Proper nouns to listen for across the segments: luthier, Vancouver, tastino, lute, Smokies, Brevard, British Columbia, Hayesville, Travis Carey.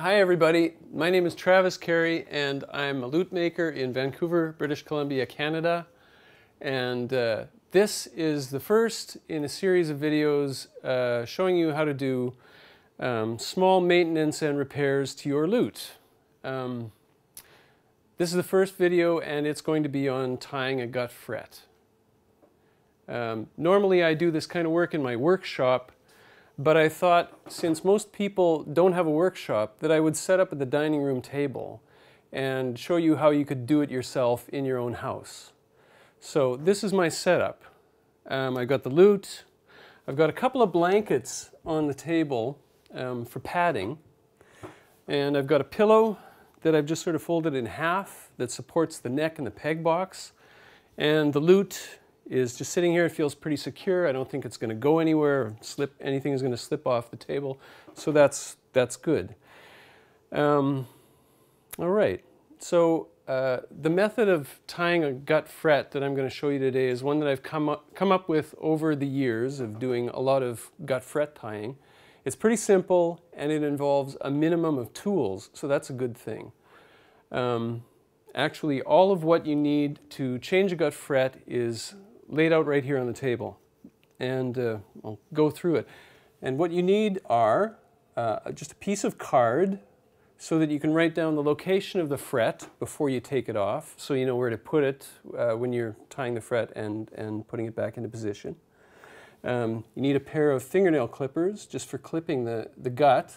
Hi everybody, my name is Travis Carey and I'm a lute maker in Vancouver, British Columbia, Canada. And this is the first in a series of videos showing you how to do small maintenance and repairs to your lute. This is the first video and it's going to be on tying a gut fret. Normally I do this kind of work in my workshop, but I thought, since most people don't have a workshop, that I would set up at the dining room table and show you how you could do it yourself in your own house. So this is my setup. I've got the lute. I've got a couple of blankets on the table for padding. And I've got a pillow that I've just sort of folded in half that supports the neck and the peg box. And the lute is just sitting here. It feels pretty secure. I don't think it's going to go anywhere or slip. Anything is going to slip off the table. So that's good. All right. So the method of tying a gut fret that I'm going to show you today is one that I've come up with over the years of doing a lot of gut fret tying. It's pretty simple and it involves a minimum of tools. So that's a good thing. Actually, all of what you need to change a gut fret is laid out right here on the table, and I'll go through it. And what you need are just a piece of card so that you can write down the location of the fret before you take it off, so you know where to put it when you're tying the fret and putting it back into position. You need a pair of fingernail clippers just for clipping the gut.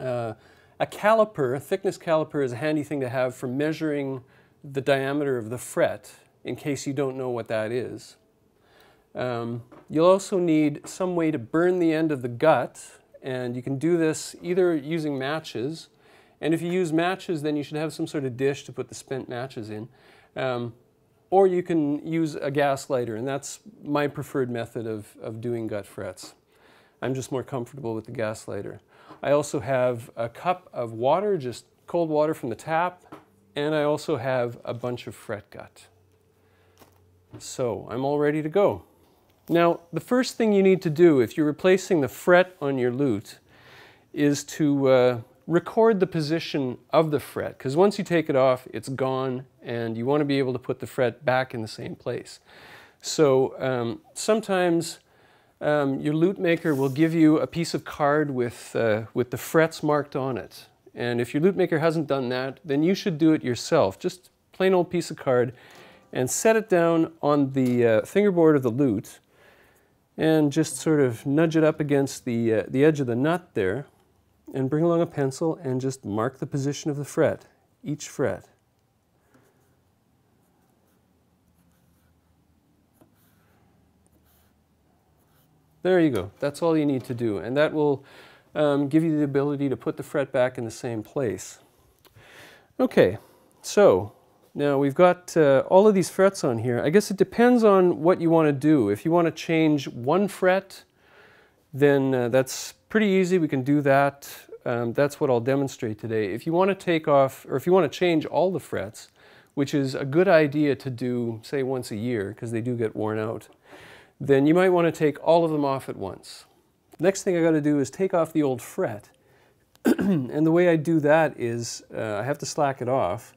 A caliper, a thickness caliper, is a handy thing to have for measuring the diameter of the fret, in case you don't know what that is. You'll also need some way to burn the end of the gut, and you can do this either using matches, and if you use matches then you should have some sort of dish to put the spent matches in, or you can use a gas lighter, and that's my preferred method of doing gut frets. I'm just more comfortable with the gas lighter. I also have a cup of water, just cold water from the tap, and I also have a bunch of fret gut. So I'm all ready to go. Now, the first thing you need to do if you're replacing the fret on your lute is to record the position of the fret, because once you take it off, it's gone, and you want to be able to put the fret back in the same place. So sometimes your lute maker will give you a piece of card with the frets marked on it. And if your lute maker hasn't done that, then you should do it yourself. Just plain old piece of card, and set it down on the fingerboard of the lute and just sort of nudge it up against the edge of the nut there, and bring along a pencil and just mark the position of the fret, each fret. There you go. That's all you need to do, and that will give you the ability to put the fret back in the same place. Okay, so now we've got all of these frets on here. I guess it depends on what you want to do. If you want to change one fret, then that's pretty easy. We can do that. That's what I'll demonstrate today. If you want to take off, or if you want to change all the frets, which is a good idea to do, say, once a year, because they do get worn out, then you might want to take all of them off at once. Next thing I got to do is take off the old fret. And the way I do that is I have to slack it off.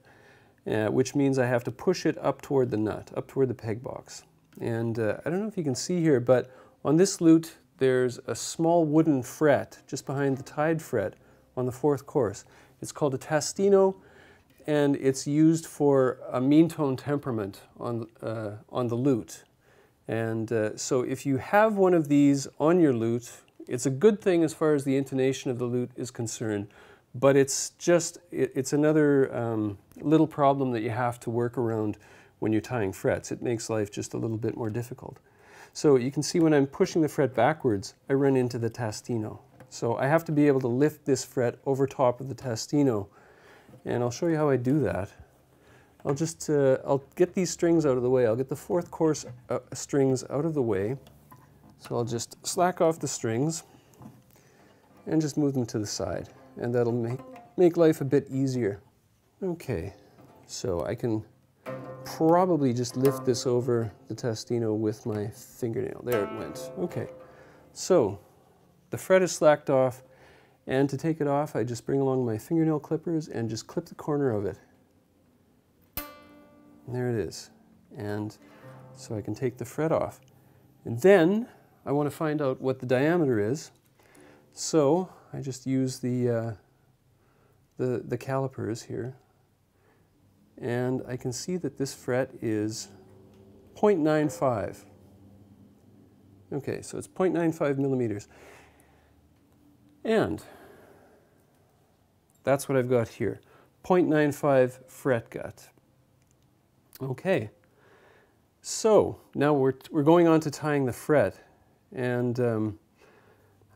Which means I have to push it up toward the nut, up toward the peg box. And I don't know if you can see here, but on this lute there's a small wooden fret just behind the tied fret on the fourth course. It's called a tastino, and it's used for a mean tone temperament on the lute. And so if you have one of these on your lute, it's a good thing as far as the intonation of the lute is concerned. But it's just, it's another little problem that you have to work around when you're tying frets. It makes life just a little bit more difficult. So you can see when I'm pushing the fret backwards, I run into the tastino. So I have to be able to lift this fret over top of the tastino. And I'll show you how I do that. I'll just, I'll get these strings out of the way. I'll get the fourth course strings out of the way. So I'll just slack off the strings and just move them to the side. And that'll make life a bit easier. Okay, so I can probably just lift this over the tastino with my fingernail. There it went. Okay, so the fret is slacked off, And to take it off, I just bring along my fingernail clippers and just clip the corner of it. And there it is. And so I can take the fret off. And then I want to find out what the diameter is. So I just use the calipers here. And I can see that this fret is 0.95. Okay, so it's 0.95 millimeters. And that's what I've got here, 0.95 fret gut. Okay, so now we're going on to tying the fret. And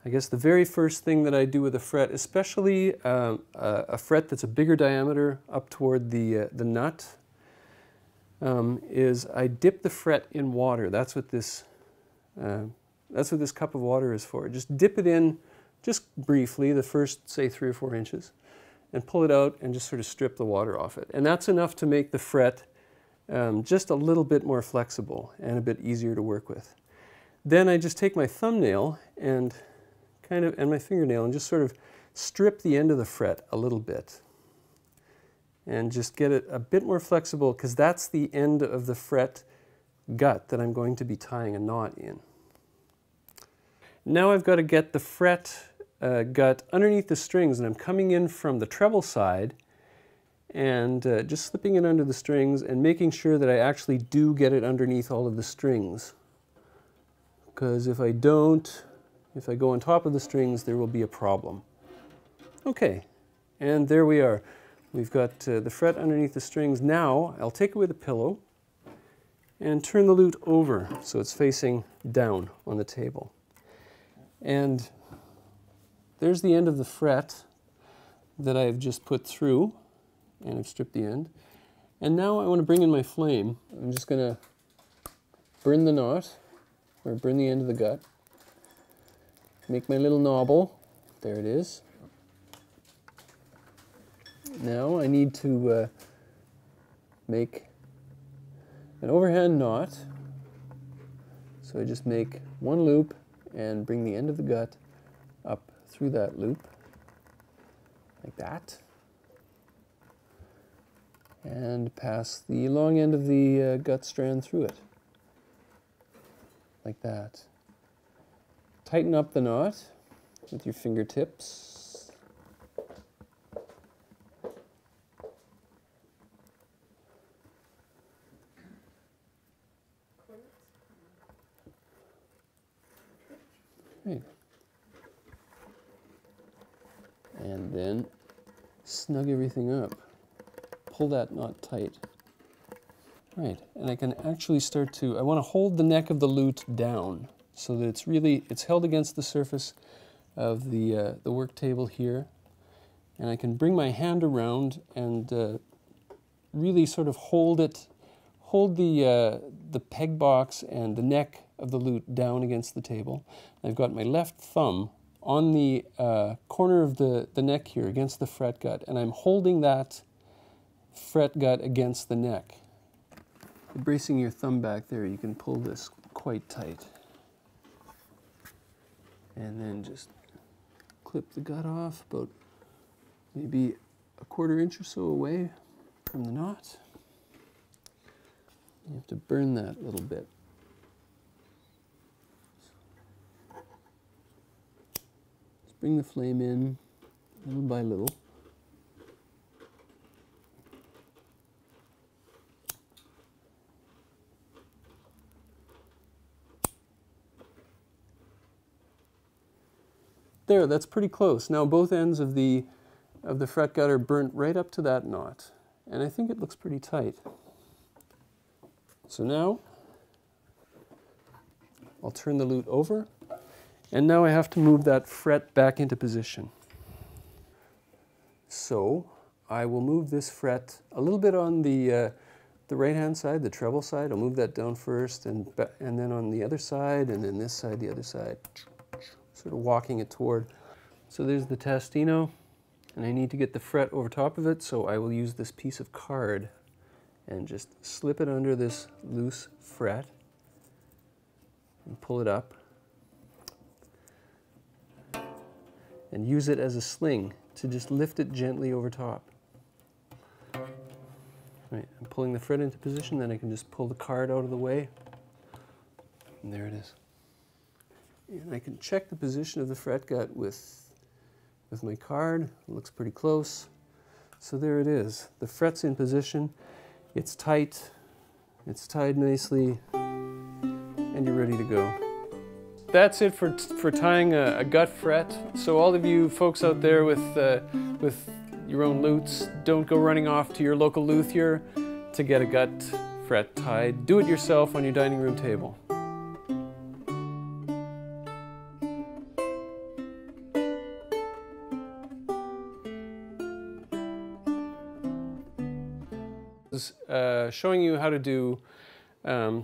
I guess the very first thing that I do with a fret, especially a fret that's a bigger diameter up toward the nut, is I dip the fret in water. That's what this cup of water is for. Just dip it in, just briefly, the first, say, 3 or 4 inches, and pull it out and just sort of strip the water off it. And that's enough to make the fret just a little bit more flexible and a bit easier to work with. Then I just take my thumbnail and my fingernail and just sort of strip the end of the fret a little bit and just get it a bit more flexible, because that's the end of the fret gut that I'm going to be tying a knot in. Now I've got to get the fret gut underneath the strings, and I'm coming in from the treble side and just slipping it under the strings and making sure that I actually do get it underneath all of the strings, because if I don't, if I go on top of the strings, there will be a problem. Okay, and there we are. We've got the fret underneath the strings. Now I'll take away the pillow and turn the lute over so it's facing down on the table. And there's the end of the fret that I've just put through, and I've stripped the end. And now I want to bring in my flame. I'm just going to burn the knot, or burn the end of the gut. Make my little knobble. There it is. Now I need to make an overhand knot. So I just make one loop and bring the end of the gut up through that loop, like that. And pass the long end of the gut strand through it, like that. Tighten up the knot with your fingertips. Right. And then snug everything up. Pull that knot tight. Right, and I can actually start to, I want to hold the neck of the lute down so that it's really, it's held against the surface of the work table here. And I can bring my hand around and really sort of hold it, hold the peg box and the neck of the lute down against the table. I've got my left thumb on the corner of the neck here against the fret gut, and I'm holding that fret gut against the neck. Bracing your thumb back there, you can pull this quite tight. And then just clip the gut off about maybe 1/4 inch or so away from the knot. You have to burn that a little bit. Just bring the flame in little by little. There, that's pretty close. Now both ends of the fret gut are burnt right up to that knot, and I think it looks pretty tight. So now I'll turn the lute over, and now I have to move that fret back into position. So I will move this fret a little bit on the right-hand side, the treble side. I'll move that down first, and then on the other side, and then this side, the other side. Sort of walking it toward. So there's the tastino, and I need to get the fret over top of it, so I will use this piece of card and just slip it under this loose fret and pull it up. and use it as a sling to just lift it gently over top. Right, I'm pulling the fret into position, then I can just pull the card out of the way. And there it is. And I can check the position of the fret gut with my card. It looks pretty close. So there it is. The fret's in position. It's tight. It's tied nicely. And you're ready to go. That's it for tying a gut fret. So all of you folks out there with your own lutes, don't go running off to your local luthier to get a gut fret tied. Do it yourself on your dining room table. This is showing you how to do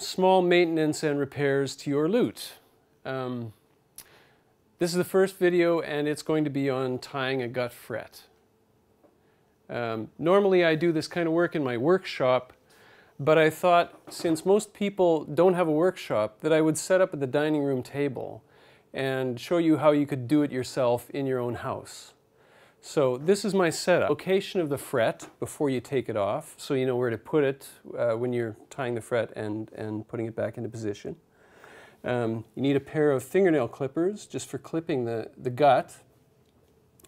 small maintenance and repairs to your lute. This is the first video, and it's going to be on tying a gut fret. Normally I do this kind of work in my workshop, but I thought, since most people don't have a workshop, that I would set up at the dining room table and show you how you could do it yourself in your own house. So this is my setup. Location of the fret before you take it off, so you know where to put it when you're tying the fret and putting it back into position. You need a pair of fingernail clippers just for clipping the gut.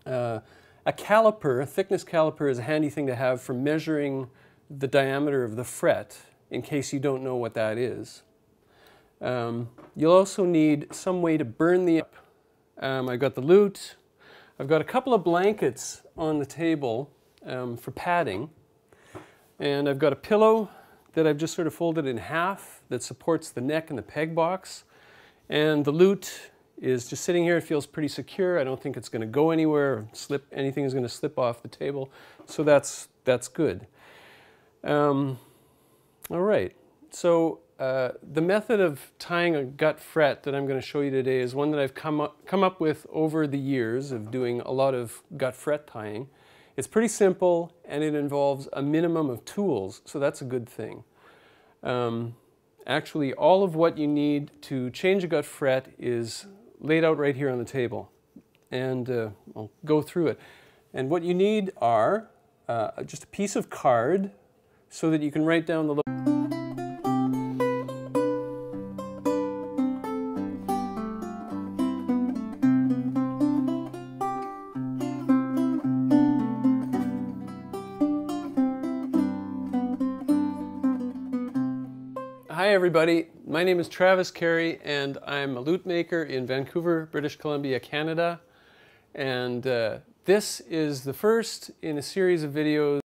A caliper, a thickness caliper, is a handy thing to have for measuring the diameter of the fret in case you don't know what that is. You'll also need some way to burn the... I've got the lute. I've got a couple of blankets on the table for padding. And I've got a pillow that I've just sort of folded in half that supports the neck and the peg box. And the lute is just sitting here. It feels pretty secure. I don't think it's going to go anywhere or slip. Anything is going to slip off the table. So that's good. All right. So the method of tying a gut fret that I'm going to show you today is one that I've come up with over the years of doing a lot of gut fret tying. It's pretty simple, and it involves a minimum of tools, so that's a good thing. Actually, all of what you need to change a gut fret is laid out right here on the table, and I'll go through it. And what you need are just a piece of card so that you can write down the Hi everybody, my name is Travis Carey, and I'm a lute maker in Vancouver, British Columbia, Canada. And this is the first in a series of videos